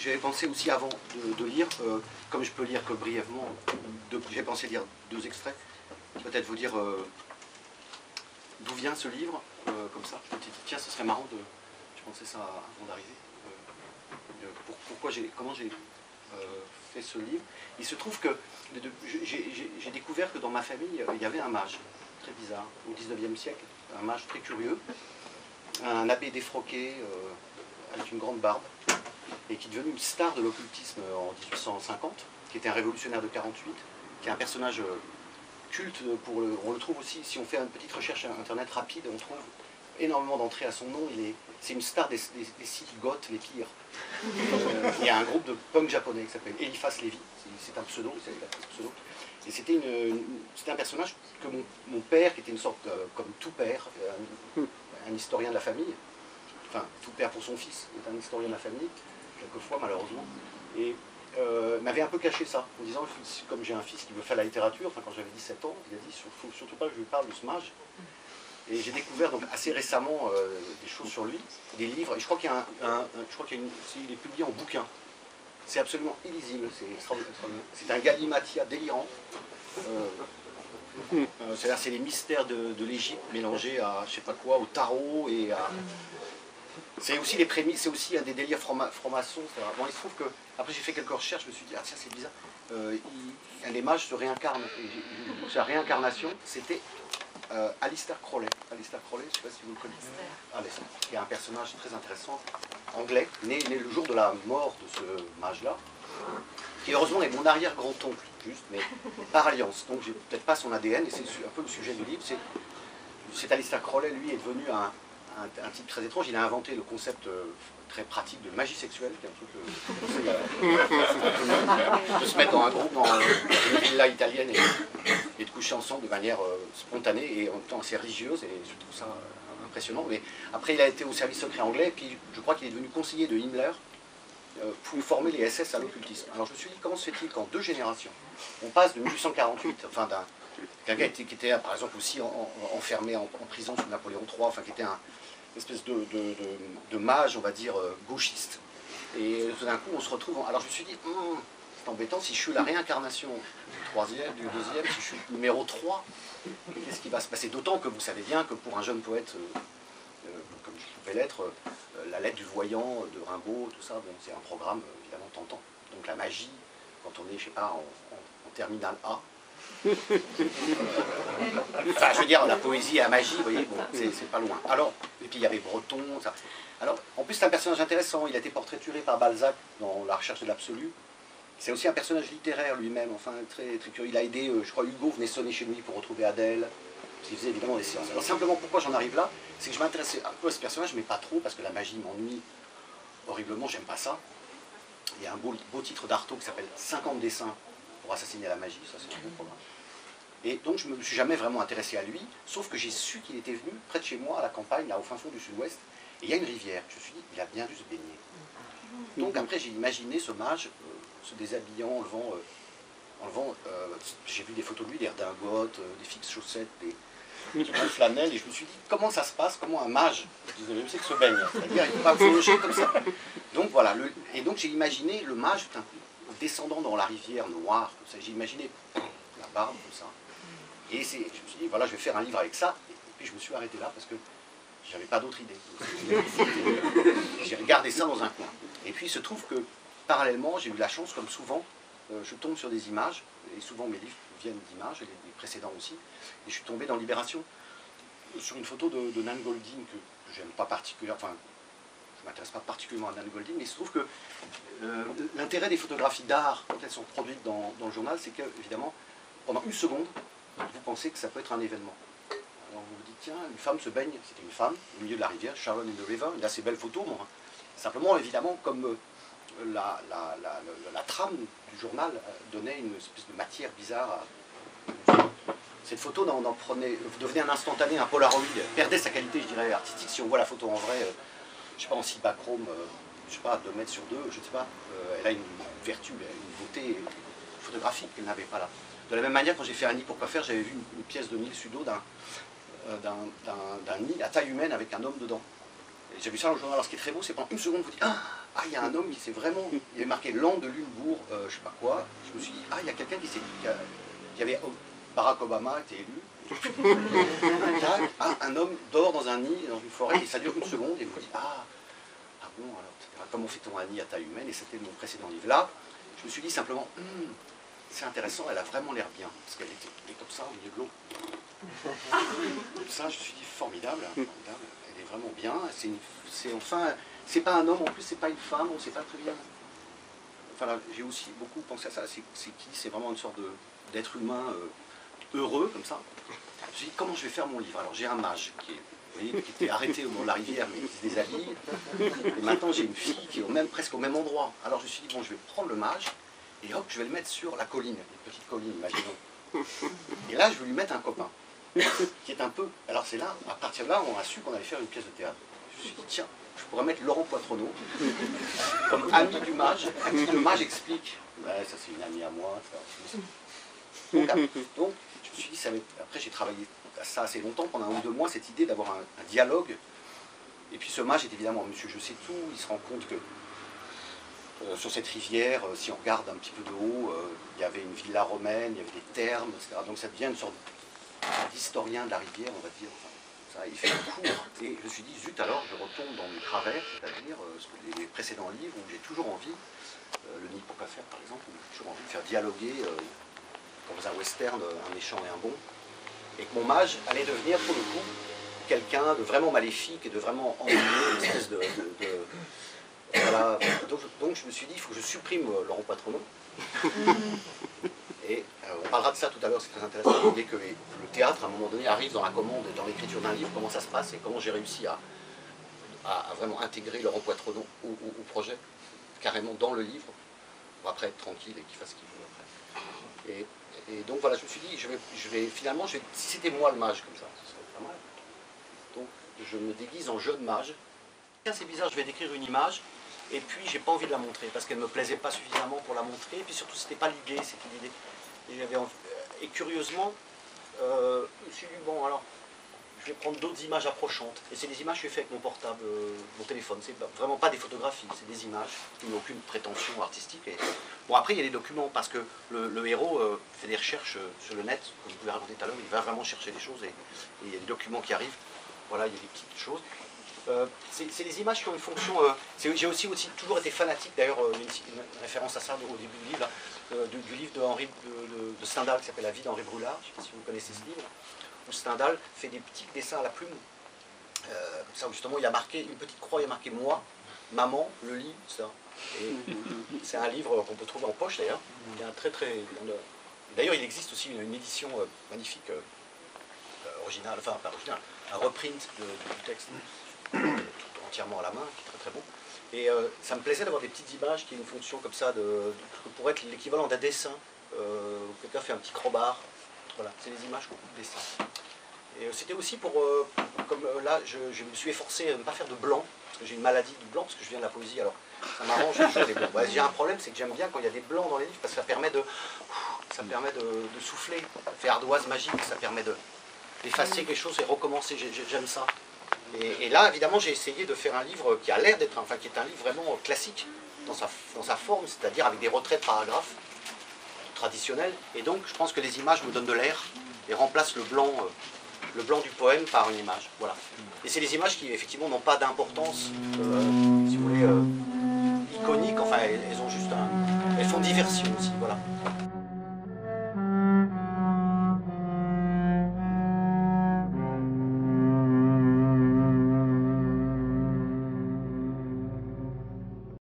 J'avais pensé aussi, avant de lire, comme je peux lire que brièvement, j'ai pensé lire 2 extraits, peut-être vous dire d'où vient ce livre, comme ça. Tiens, ce serait marrant de... Je pensais ça avant d'arriver. Comment j'ai fait ce livre. Il se trouve que j'ai découvert que dans ma famille, il y avait un mage très bizarre, au 19e siècle, un mage très curieux, un abbé défroqué, avec une grande barbe, et qui est devenu une star de l'occultisme en 1850, qui était un révolutionnaire de 48, qui est un personnage culte. On le trouve aussi, si on fait une petite recherche internet rapide, on trouve énormément d'entrées à son nom. C'est une star des sites goths les pires. Il y a un groupe de punk japonais qui s'appelle Eliphas Lévy, c'est un pseudo, et c'était un personnage que mon père, qui était une sorte, comme tout père, un historien de la famille, enfin tout père pour son fils, est un historien de la famille, quelquefois malheureusement, et m'avait un peu caché ça, en disant, comme j'ai un fils qui veut faire la littérature, enfin quand j'avais 17 ans, il a dit, faut surtout pas que je lui parle de ce mage. Et j'ai découvert donc assez récemment des choses sur lui, des livres, et je crois qu'il y a il est publié en bouquin. C'est absolument illisible, c'est extraordinaire. C'est un galimatia délirant. C'est-à-dire c'est les mystères de l'Égypte mélangés à, je sais pas quoi, au tarot et à... C'est aussi les prémices, c'est aussi un des délires franc-maçons. Bon, il se trouve que, après j'ai fait quelques recherches, je me suis dit, ah tiens, c'est bizarre, les mages se réincarnent. Et sa réincarnation, c'était Aleister Crowley. Aleister Crowley, je ne sais pas si vous le connaissez. Aleister, qui est un personnage très intéressant, anglais, né le jour de la mort de ce mage-là, qui heureusement est mon arrière-grand-oncle, juste, mais par alliance. Donc j'ai peut-être pas son ADN, et c'est un peu le sujet du livre. C'est Aleister Crowley, lui, est devenu un type très étrange. Il a inventé le concept très pratique de magie sexuelle, qui est un truc de se mettre dans un groupe, dans une villa italienne, et de coucher ensemble de manière spontanée et en même temps assez religieuse, et je trouve ça impressionnant. Mais après, il a été au service secret anglais, et puis je crois qu'il est devenu conseiller de Himmler pour former les SS à l'occultisme. Alors je me suis dit, comment se fait-il qu'en 2 générations, on passe de 1848, enfin d'un gars qui était par exemple aussi enfermé en prison sous Napoléon III, enfin qui était une espèce de mage, on va dire, gauchiste. Et tout d'un coup, on se retrouve... Alors je me suis dit, c'est embêtant, si je suis la réincarnation du 3e, du 2e, si je suis numéro 3, qu'est-ce qui va se passer? D'autant que vous savez bien que pour un jeune poète, comme je pouvais l'être, la lettre du voyant, de Rimbaud, tout ça, bon, c'est un programme, évidemment, tentant. Donc la magie, quand on est, je sais pas, en terminale A, enfin, je veux dire, la poésie et la magie, vous voyez, bon, c'est pas loin. Alors, et puis il y avait Breton, ça. Alors, en plus, c'est un personnage intéressant. Il a été portraituré par Balzac dans La recherche de l'absolu. C'est aussi un personnage littéraire lui-même, enfin, très, très curieux. Il a aidé, je crois, Hugo venait sonner chez lui pour retrouver Adèle. Il faisait évidemment des séances. Alors, simplement, pourquoi j'en arrive là, c'est que je m'intéressais un peu à ce personnage, mais pas trop, parce que la magie m'ennuie horriblement, j'aime pas ça. Il y a un beau titre d'Artaud qui s'appelle 50 dessins pour assassiner la magie, ça c'est un bon programme. Et donc je ne me suis jamais vraiment intéressé à lui, sauf que j'ai su qu'il était venu près de chez moi, à la campagne, là au fin fond du sud-ouest, et il y a une rivière. Je me suis dit, il a bien dû se baigner. Donc après j'ai imaginé ce mage se déshabillant, enlevant j'ai vu des photos de lui, des redingotes, des fixes chaussettes, des flanelles, et je me suis dit, comment ça se passe, comment un mage du 19e siècle se baigne, c'est-à-dire il ne peut pas se comme ça. Donc voilà, et donc j'ai imaginé le mage descendant dans la rivière noire, comme ça, j'ai imaginé la barbe comme ça. Et je me suis dit, voilà, je vais faire un livre avec ça. Et puis je me suis arrêté là parce que j'avais pas d'autre idée. J'ai regardé ça dans un coin. Et puis il se trouve que, parallèlement, j'ai eu la chance, comme souvent, je tombe sur des images, et souvent mes livres viennent d'images, et les précédents aussi, et je suis tombé dans Libération, sur une photo de Nan Goldin, que j'aime pas particulièrement, enfin, je m'intéresse pas particulièrement à Nan Goldin, mais il se trouve que l'intérêt des photographies d'art, quand elles sont produites dans le journal, c'est qu'évidemment, pendant une seconde, vous pensez que ça peut être un événement. Alors vous vous dites, tiens, une femme se baigne, c'était une femme, au milieu de la rivière, Sharon in the river, une assez belle photo. Moi. Simplement, évidemment, comme la trame du journal donnait une espèce de matière bizarre, cette photo devenait un instantané, un polaroid, perdait sa qualité, je dirais, artistique. Si on voit la photo en vrai, je sais pas, en cibachrome, je sais pas, 2 mètres sur 2, je sais pas, elle a une vertu, une beauté photographique qu'elle n'avait pas là. De la même manière, quand j'ai fait un nid pour pas faire, j'avais vu une pièce de 1000 sudo d'un nid à taille humaine avec un homme dedans. J'ai vu ça dans le journal. Alors ce qui est très beau, c'est pendant une seconde, vous dites « Ah, ah, il y a un homme, il s'est vraiment, il avait marqué l'an de Lunebourg, je sais pas quoi. Je me suis dit, ah, il y a quelqu'un qui s'est dit, qui avait, Barack Obama était élu. Ah, un homme dort dans un nid, dans une forêt, et ça dure une seconde, et vous dites, ah, ah bon, alors, comment fait-on un nid à taille humaine? Et c'était mon précédent livre. Là, je me suis dit simplement, c'est intéressant, elle a vraiment l'air bien, parce qu'elle était comme ça au milieu de l'eau. Ça, je me suis dit, formidable, formidable, elle est vraiment bien, c'est enfin... C'est pas un homme, en plus c'est pas une femme, on sait pas très bien. Enfin, j'ai aussi beaucoup pensé à ça, c'est qui? C'est vraiment une sorte d'être humain heureux, comme ça. J'ai dit, comment je vais faire mon livre? Alors j'ai un mage qui, qui était arrêté au moment de la rivière, mais qui se déshabille. Et maintenant j'ai une fille qui est presque au même endroit. Alors je me suis dit, bon, je vais prendre le mage, et hop, je vais le mettre sur la colline, une petite colline, imaginons. Et là, je vais lui mettre un copain, qui est un peu... Alors c'est là, à partir de là, on a su qu'on allait faire une pièce de théâtre. Je me suis dit, tiens, je pourrais mettre Laurent Poitrenaux comme ami du mage, à qui le mage explique. Ouais, ça c'est une amie à moi. Donc je me suis dit, ça avait... après j'ai travaillé à ça assez longtemps, pendant 1 ou 2 mois, cette idée d'avoir un dialogue. Et puis ce mage est évidemment monsieur je sais tout, il se rend compte que sur cette rivière, si on regarde un petit peu de haut, il y avait une villa romaine, il y avait des thermes, etc. Donc ça devient une sorte d'historien de la rivière, on va dire. Ça, il fait un cours, et je me suis dit, zut, alors je retombe dans mes travers, c'est-à-dire les précédents livres où j'ai toujours envie, le nid pour pas faire par exemple, où j'ai toujours envie de faire dialoguer, comme dans un western, un méchant et un bon, et que mon mage allait devenir pour le coup quelqu'un de vraiment maléfique et de vraiment ennuyeux, une espèce de voilà. Donc je me suis dit, il faut que je supprime Laurent Poitrenaux. Et on parlera de ça tout à l'heure, c'est très intéressant, l'idée que le théâtre, à un moment donné, arrive dans la commande et dans l'écriture d'un livre, comment ça se passe et comment j'ai réussi à vraiment intégrer Laurent Poitrenaux au projet, carrément dans le livre, pour après être tranquille et qu'il fasse ce qu'il veut après. Et donc voilà, je me suis dit, finalement, si c'était moi le mage comme ça, ce serait pas mal. Donc je me déguise en jeune mage. C'est bizarre, je vais décrire une image, et puis j'ai pas envie de la montrer parce qu'elle me plaisait pas suffisamment pour la montrer, et puis surtout c'était pas l'idée, c'était l'idée. Et curieusement, je me suis dit, bon alors, je vais prendre d'autres images approchantes. Et c'est des images que j'ai faites avec mon portable, mon téléphone. C'est vraiment pas des photographies, c'est des images qui n'ont aucune prétention artistique. Et... Bon, après il y a des documents, parce que le héros fait des recherches sur le net, comme je vous l'ai raconté tout à l'heure, il va vraiment chercher des choses, et il y a des documents qui arrivent. Voilà, il y a des petites choses. C'est des images qui ont une fonction. J'ai aussi toujours été fanatique, d'ailleurs, une référence à ça au début du livre, là, du livre de Stendhal qui s'appelle La vie d'Henri Brulard. Je ne sais pas si vous connaissez ce livre, où Stendhal fait des petits dessins à la plume. Comme ça, où justement, il y a marqué une petite croix, il y a marqué moi, maman, le lit, ça. C'est un livre qu'on peut trouver en poche d'ailleurs. D'ailleurs, il existe aussi une édition magnifique, originale, enfin pas originale, un reprint du texte. Tout entièrement à la main, qui est très très beau. Et ça me plaisait d'avoir des petites images qui ont une fonction comme ça, que pourrait être l'équivalent d'un dessin, où quelqu'un fait un petit crowbar. Voilà, c'est des images qu'on coupe dessin. Et c'était aussi pour, comme là, je me suis efforcé à ne pas faire de blanc, parce que j'ai une maladie du blanc, parce que je viens de la poésie, alors ça m'arrange de faire des blancs. Ouais, j'ai un problème, c'est que j'aime bien quand il y a des blancs dans les livres, parce que ça permet de souffler, ça fait ardoise magique, ça permet d'effacer quelque chose et recommencer, j'aime ça. Et là, évidemment, j'ai essayé de faire un livre qui a l'air d'être, enfin, qui est un livre vraiment classique dans sa forme, c'est-à-dire avec des retraits de paragraphes traditionnels. Et donc, je pense que les images me donnent de l'air et remplacent le blanc du poème par une image. Voilà. Et c'est des images qui, effectivement, n'ont pas d'importance, si vous voulez, iconique. Enfin, elles ont juste elles font diversion aussi. Voilà.